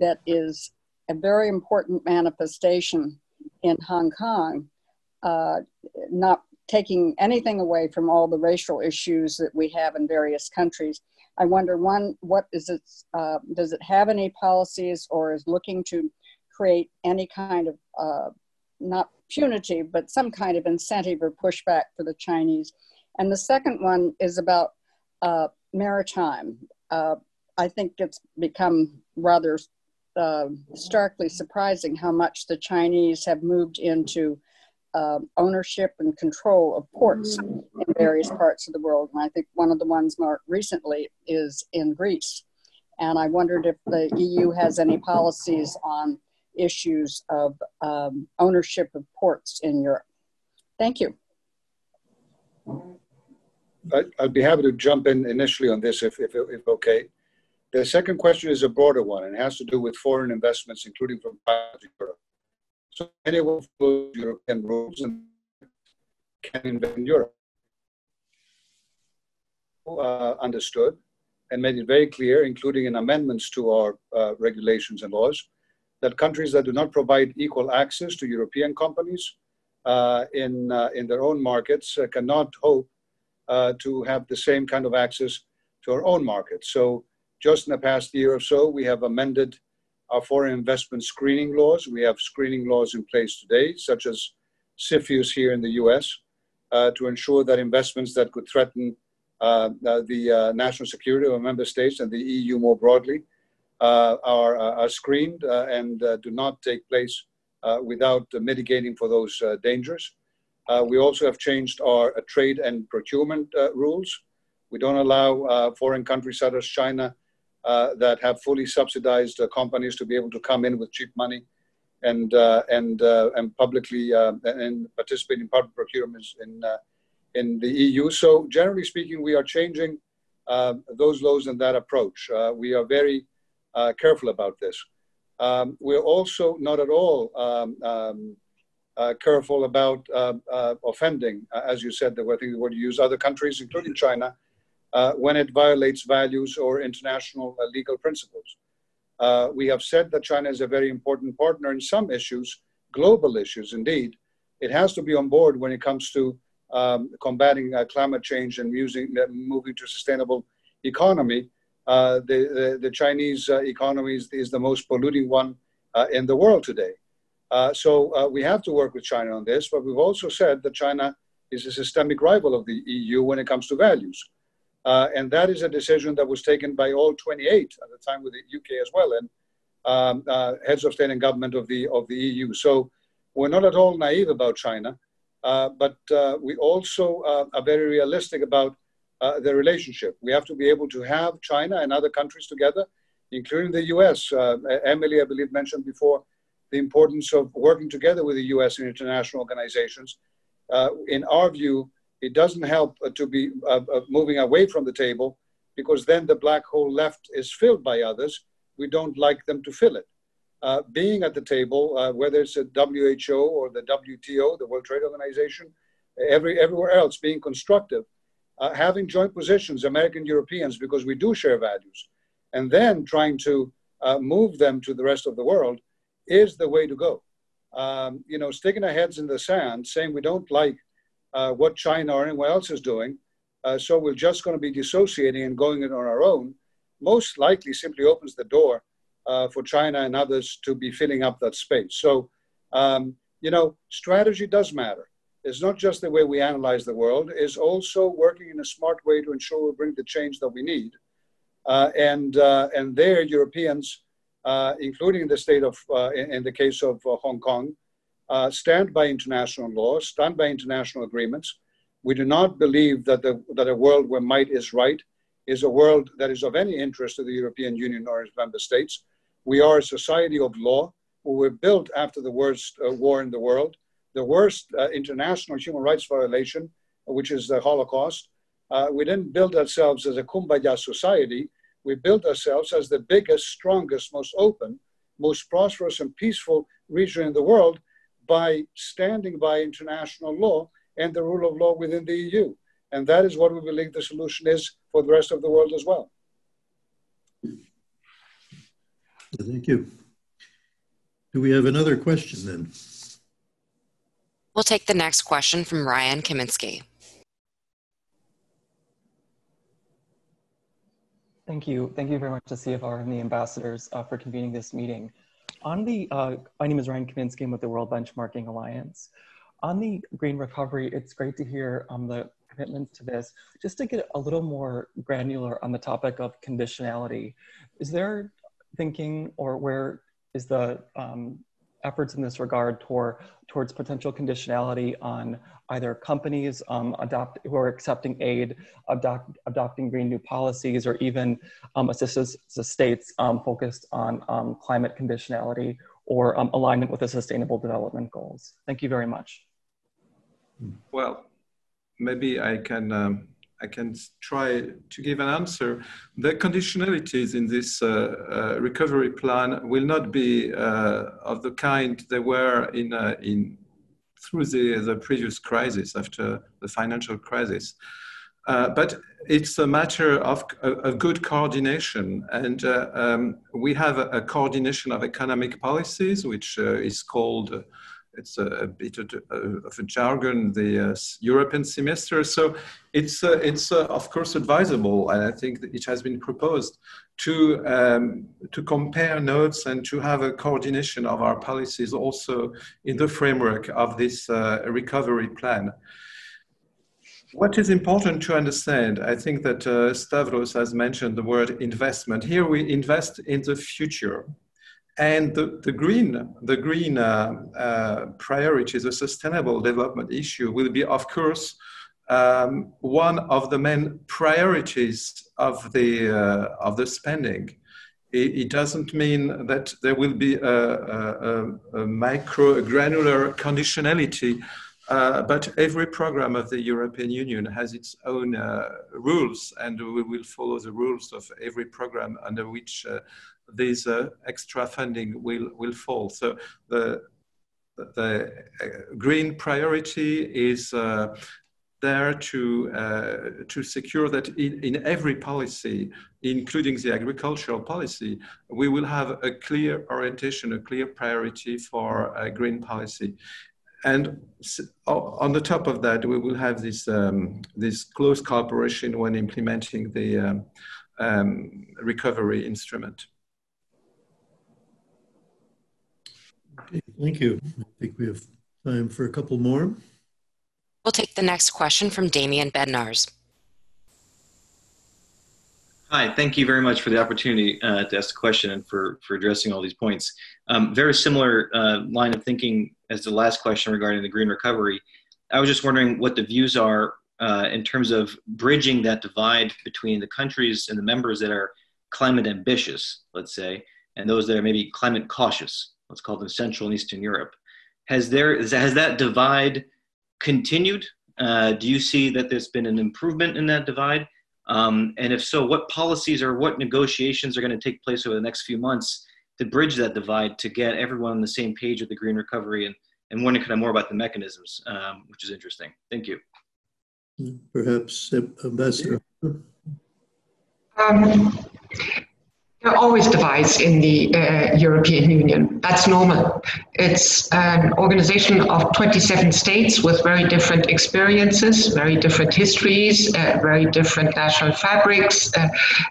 that is a very important manifestation in Hong Kong, uh, not taking anything away from all the racial issues that we have in various countries. I wonder, one, what is its, uh, does it have any policies or is looking to create any kind of, uh, not punitive, but some kind of incentive or pushback for the Chinese? And the second one is about uh, maritime. Uh, I think it's become rather uh, starkly surprising how much the Chinese have moved into uh, ownership and control of ports in various parts of the world. And I think one of the ones more recently is in Greece. And I wondered if the E U has any policies on issues of um, ownership of ports in Europe. Thank you. I'd be happy to jump in initially on this, if, if, if okay. The second question is a broader one and has to do with foreign investments, including from Europe. So anyone follows European rules and can invest in Europe. Uh, understood and made it very clear, including in amendments to our uh, regulations and laws, that countries that do not provide equal access to European companies uh, in, uh, in their own markets uh, cannot hope Uh, to have the same kind of access to our own market. So just in the past year or so, we have amended our foreign investment screening laws. We have screening laws in place today, such as C F I U S here in the U S, uh, to ensure that investments that could threaten uh, the uh, national security of member states and the E U more broadly uh, are, are screened uh, and uh, do not take place uh, without uh, mitigating for those uh, dangers. Uh, we also have changed our uh, trade and procurement uh, rules. We don't allow uh, foreign countries such as China uh, that have fully subsidized uh, companies to be able to come in with cheap money and, uh, and, uh, and publicly uh, and participate in public procurements in, uh, in the E U. So generally speaking, we are changing uh, those laws and that approach. Uh, we are very uh, careful about this. Um, we're also not at all um, um, Uh, careful about uh, uh, offending, uh, as you said, the word you use, other countries, including China, uh, when it violates values or international uh, legal principles. Uh, we have said that China is a very important partner in some issues, global issues, indeed, it has to be on board when it comes to um, combating uh, climate change and using, uh, moving to a sustainable economy. Uh, the, the, the Chinese uh, economy is, is the most polluting one uh, in the world today. Uh, so uh, we have to work with China on this, but we've also said that China is a systemic rival of the E U when it comes to values. Uh, and that is a decision that was taken by all twenty-eight at the time with the U K as well, and um, uh, heads of state and government of the, of the E U. So we're not at all naive about China, uh, but uh, we also uh, are very realistic about uh, the relationship. We have to be able to have China and other countries together, including the U S. Uh, Emily, I believe, mentioned before the importance of working together with the U S and international organizations. Uh, in our view, it doesn't help to be uh, moving away from the table, because then the black hole left is filled by others. We don't like them to fill it. Uh, being at the table, uh, whether it's the W H O or the W T O, the World Trade Organization, every, everywhere else, being constructive, uh, having joint positions, American Europeans, because we do share values, and then trying to uh, move them to the rest of the world is the way to go. Um, you know, sticking our heads in the sand, saying we don't like Uh, what China or anyone else is doing, uh, so we're just going to be dissociating and going it on our own, most likely simply opens the door uh, for China and others to be filling up that space. So, um, you know, strategy does matter. It's not just the way we analyze the world, it's also working in a smart way to ensure we bring the change that we need. Uh, and, uh, and there, Europeans, uh, including the state of, uh, in, in the case of uh, Hong Kong, Uh, stand by international law, stand by international agreements. We do not believe that, the, that a world where might is right is a world that is of any interest to the European Union or its member states. We are a society of law. We were built after the worst uh, war in the world, the worst uh, international human rights violation, which is the Holocaust. Uh, we didn't build ourselves as a kumbaya society. We built ourselves as the biggest, strongest, most open, most prosperous and peaceful region in the world, by standing by international law and the rule of law within the E U. And that is what we believe the solution is for the rest of the world as well. Thank you. Do we have another question then? We'll take the next question from Ryan Kaminsky. Thank you. Thank you very much to C F R and the ambassadors uh, for convening this meeting. On the, uh, my name is Ryan Kaminsky, I'm with the World Benchmarking Alliance. On the green recovery, it's great to hear um, the commitment to this. Just to get a little more granular on the topic of conditionality, is there thinking, or where is the um, efforts in this regard toward, towards potential conditionality on either companies um, adopt, who are accepting aid, adopt, adopting green new policies, or even um, assistance to states um, focused on um, climate conditionality or um, alignment with the Sustainable Development Goals? Thank you very much. Well, maybe I can, um, I can try to give an answer. The conditionalities in this uh, uh, recovery plan will not be uh, of the kind they were in, uh, in through the, the previous crisis, after the financial crisis. Uh, but it's a matter of, of good coordination. And uh, um, we have a, a coordination of economic policies, which uh, is called, uh, it's a, a bit of a, of a jargon, the uh, European semester. So it's, uh, it's uh, of course, advisable. And I think that it has been proposed to, um, to compare notes and to have a coordination of our policies also in the framework of this uh, recovery plan. What is important to understand, I think that uh, Stavros has mentioned the word investment. Here we invest in the future. And the, the green, the green uh, uh, priority, the sustainable development issue, will be, of course, um, one of the main priorities of the, uh, of the spending. It, it doesn't mean that there will be a, a, a micro granular conditionality. Uh, but every program of the European Union has its own uh, rules, and we will follow the rules of every program under which uh, these uh, extra funding will, will fall. So the, the green priority is uh, there to uh, to secure that in, in every policy, including the agricultural policy, we will have a clear orientation, a clear priority for uh, green policy. And on the top of that, we will have this, um, this close cooperation when implementing the um, um, recovery instrument. Okay, thank you. I think we have time for a couple more. We'll take the next question from Damien Bednarz. Hi, thank you very much for the opportunity uh, to ask the question and for, for addressing all these points. Um, very similar uh, line of thinking as the last question regarding the green recovery. I was just wondering what the views are uh, in terms of bridging that divide between the countries and the members that are climate ambitious, let's say, and those that are maybe climate cautious, let's call them Central and Eastern Europe. Has, there, has that divide continued? Uh, do you see that there's been an improvement in that divide? Um, and if so, what policies or what negotiations are going to take place over the next few months to bridge that divide to get everyone on the same page with the green recovery, and, and wondering kind of more about the mechanisms, um, which is interesting. Thank you. Perhaps Ambassador. Um, there are always divides in the uh, European Union. That's normal. It's an organization of twenty-seven states with very different experiences, very different histories, uh, very different national fabrics, uh,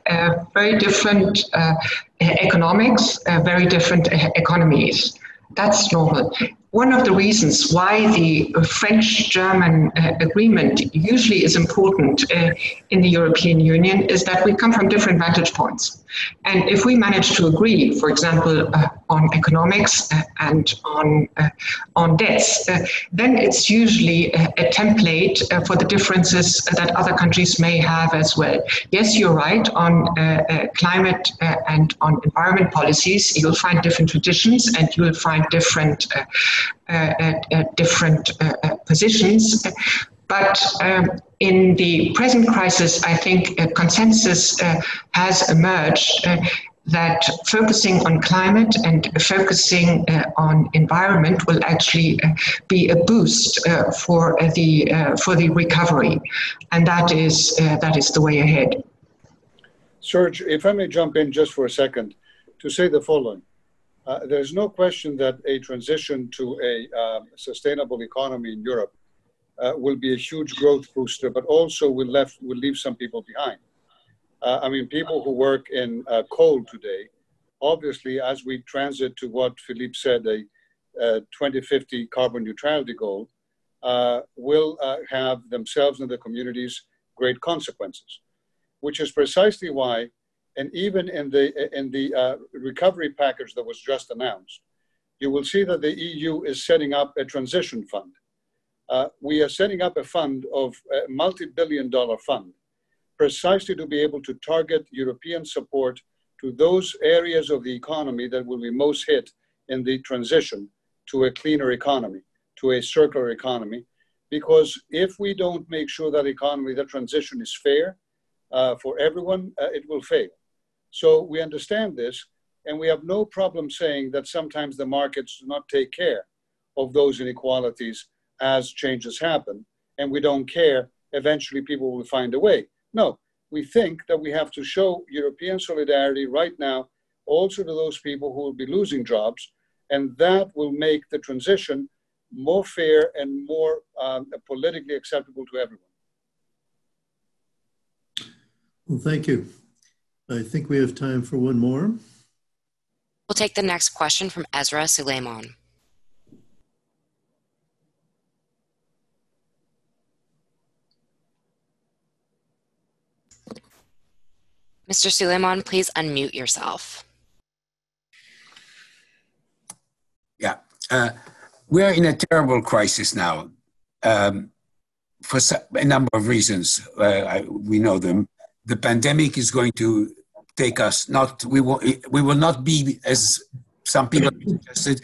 uh, very different uh, economics, uh, very different economies. That's normal. One of the reasons why the French-German uh, agreement usually is important uh, in the European Union is that we come from different vantage points. And if we manage to agree, for example, uh, on economics uh, and on, uh, on debts, uh, then it's usually a, a template uh, for the differences that other countries may have as well. Yes, you're right, on uh, uh, climate uh, and on environment policies, you'll find different traditions and you'll find different uh, Uh, at, at different uh, uh, positions. But um, in the present crisis, I think a consensus uh, has emerged uh, that focusing on climate and focusing uh, on environment will actually uh, be a boost uh, for uh, the uh, for the recovery, and that is uh, that is the way ahead. Serge, if I may jump in just for a second to say the following. Uh, there's no question that a transition to a uh, sustainable economy in Europe uh, will be a huge growth booster, but also will, left, will leave some people behind. Uh, I mean, people who work in uh, coal today, obviously, as we transit to what Philippe said, a uh, twenty fifty carbon neutrality goal, uh, will uh, have themselves and their communities great consequences, which is precisely why. And even in the, in the uh, recovery package that was just announced, you will see that the E U is setting up a transition fund. Uh, we are setting up a fund of a multi-billion dollar fund, precisely to be able to target European support to those areas of the economy that will be most hit in the transition to a cleaner economy, to a circular economy. Because if we don't make sure that economy, that transition is fair uh, for everyone, uh, it will fail. So we understand this, and we have no problem saying that sometimes the markets do not take care of those inequalities as changes happen, and we don't care, eventually people will find a way. No, we think that we have to show European solidarity right now also to those people who will be losing jobs, and that will make the transition more fair and more um, politically acceptable to everyone. Well, thank you. I think we have time for one more. We'll take the next question from Ezra Suleiman. Mister Suleiman, please unmute yourself. Yeah, uh, we're in a terrible crisis now um, for a number of reasons. Uh, I, we know them. The pandemic is going to take us not, we will, we will not be, as some people suggested,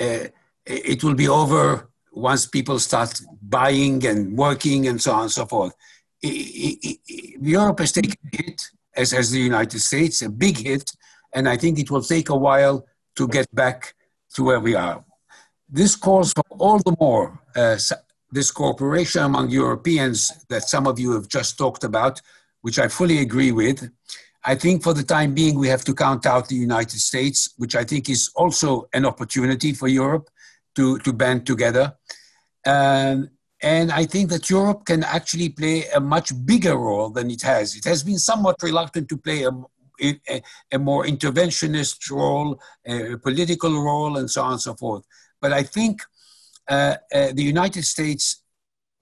uh, it will be over once people start buying and working and so on and so forth. It, it, it, Europe has taken a hit, as has the United States, a big hit, and I think it will take a while to get back to where we are. This calls for all the more uh, this cooperation among Europeans that some of you have just talked about, which I fully agree with. I think for the time being, we have to count out the United States, which I think is also an opportunity for Europe to, to band together. Um, and I think that Europe can actually play a much bigger role than it has. It has been somewhat reluctant to play a, a, a more interventionist role, a political role, and so on and so forth. But I think uh, uh, the United States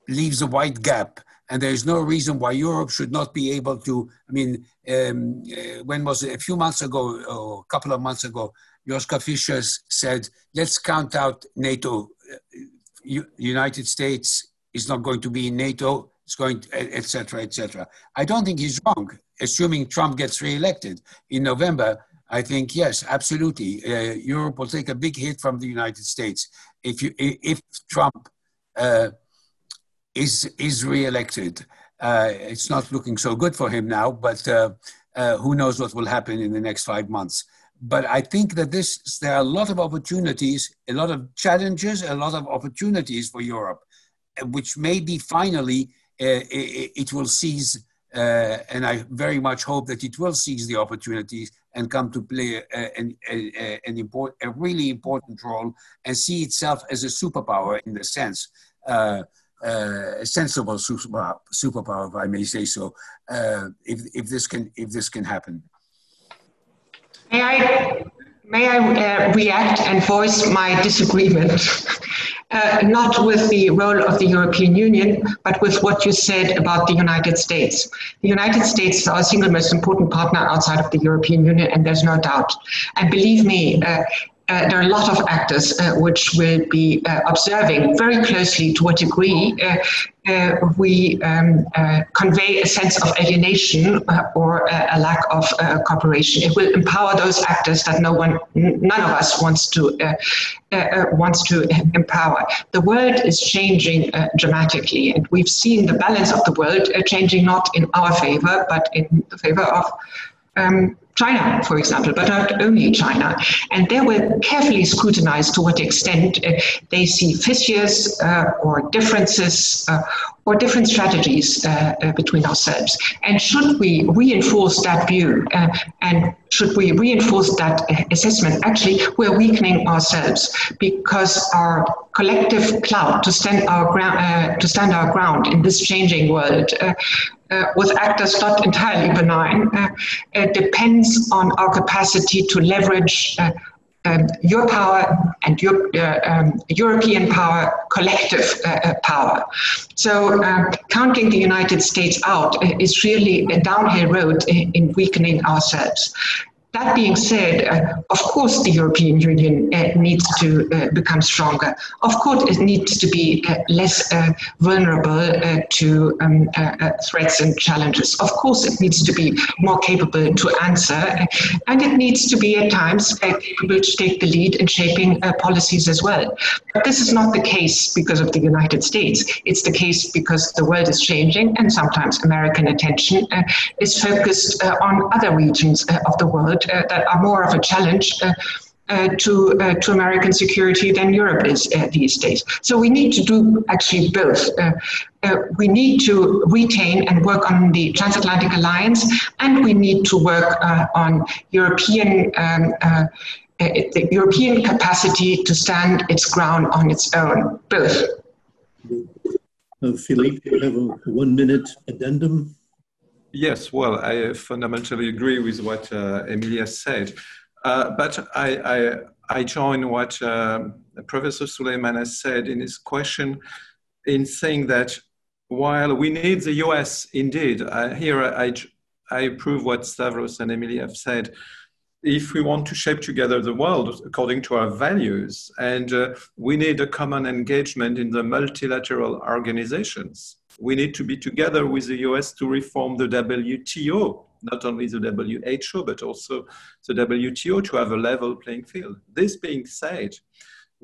leaves a wide gap. And there is no reason why Europe should not be able to, I mean, um, uh, when was it, a few months ago, or a couple of months ago, Joschka Fischer said, let's count out NATO. Uh, United States is not going to be in NATO, it's going, to, et cetera, et cetera. I don't think he's wrong, assuming Trump gets reelected in November. I think, yes, absolutely. Uh, Europe will take a big hit from the United States if, you, if Trump, uh, is is re-elected. Uh, it's not looking so good for him now, but uh, uh, who knows what will happen in the next five months. But I think that this, there are a lot of opportunities, a lot of challenges, a lot of opportunities for Europe, which maybe finally uh, it, it will seize, uh, and I very much hope that it will seize the opportunities and come to play an, an, an import, a really important role and see itself as a superpower in the sense. Uh, Uh, a sensible superpower, superpower, if I may say so. Uh, if if this can if this can happen, may I may I uh, react and voice my disagreement, uh, not with the role of the European Union, but with what you said about the United States. The United States is our single most important partner outside of the European Union, and there's no doubt. And believe me. Uh, Uh, there are a lot of actors uh, which will be uh, observing very closely to what degree uh, uh, we um, uh, convey a sense of alienation uh, or a, a lack of uh, cooperation. It will empower those actors that no one, none of us wants to uh, uh, uh, wants to empower. The world is changing uh, dramatically, and we've seen the balance of the world uh, changing not in our favor, but in the favor of. Um, China, for example, but not only China. And they will carefully scrutinize to what extent uh, they see fissures uh, or differences uh, or different strategies uh, uh, between ourselves. And should we reinforce that view uh, and should we reinforce that assessment, actually we're weakening ourselves because our collective clout to stand our ground, uh, to stand our ground in this changing world uh, Uh, with actors not entirely benign, uh, uh, depends on our capacity to leverage uh, um, your power and your uh, um, European power, collective uh, power. So uh, counting the United States out uh, is really a downhill road in, in weakening ourselves. That being said, uh, of course the European Union uh, needs to uh, become stronger. Of course it needs to be uh, less uh, vulnerable uh, to um, uh, uh, threats and challenges. Of course it needs to be more capable to answer, uh, and it needs to be at times uh, capable to take the lead in shaping uh, policies as well. But this is not the case because of the United States. It's the case because the world is changing and sometimes American attention uh, is focused uh, on other regions uh, of the world. Uh, that are more of a challenge uh, uh, to uh, to American security than Europe is uh, these days. So we need to do actually both. Uh, uh, we need to retain and work on the transatlantic alliance, and we need to work uh, on European um, uh, uh, the European capacity to stand its ground on its own. Both. Uh, Philippe, you have a one-minute addendum. Yes, well, I fundamentally agree with what uh, Emily has said, uh, but I, I, I join what uh, Professor Suleiman has said in his question in saying that while we need the U S, indeed, uh, here I, I approve what Stavros and Emily have said, if we want to shape together the world according to our values, and uh, we need a common engagement in the multilateral organizations. We need to be together with the U S to reform the W T O, not only the W H O, but also the W T O to have a level playing field. This being said,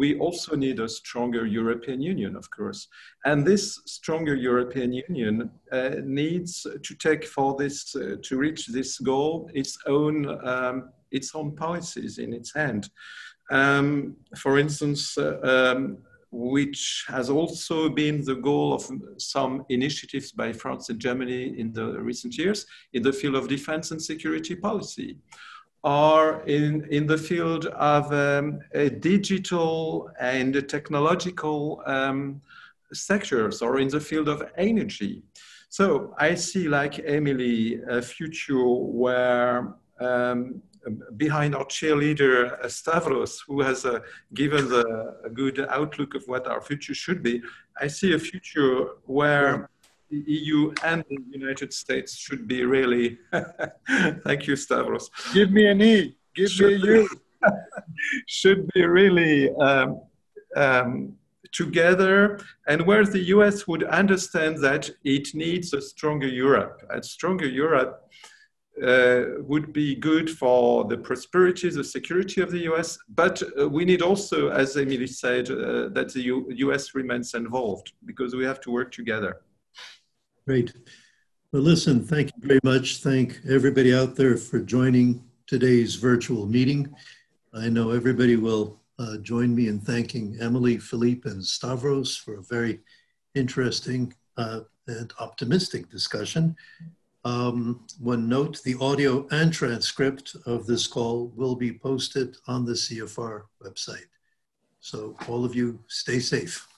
we also need a stronger European Union, of course. And this stronger European Union uh, needs to take for this, uh, to reach this goal, its own, um, its own policies in its hand. Um, for instance, uh, um, which has also been the goal of some initiatives by France and Germany in the recent years in the field of defense and security policy, or in, in the field of um, a digital and a technological um, sectors, or in the field of energy. So I see, like Emily, a future where um, behind our cheerleader Stavros, who has uh, given the a good outlook of what our future should be, I see a future where the E U and the United States should be really, thank you Stavros. Give me an E, give should me a U. should be really um, um, together, and where the U S would understand that it needs a stronger Europe. A stronger Europe Uh, would be good for the prosperity, the security of the U S, but uh, we need also, as Emily said, uh, that the U US remains involved, because we have to work together. Great. Well, listen, thank you very much. Thank everybody out there for joining today's virtual meeting. I know everybody will uh, join me in thanking Emily, Philippe, and Stavros for a very interesting uh, and optimistic discussion. Um, one note, the audio and transcript of this call will be posted on the C F R website. So all of you stay safe.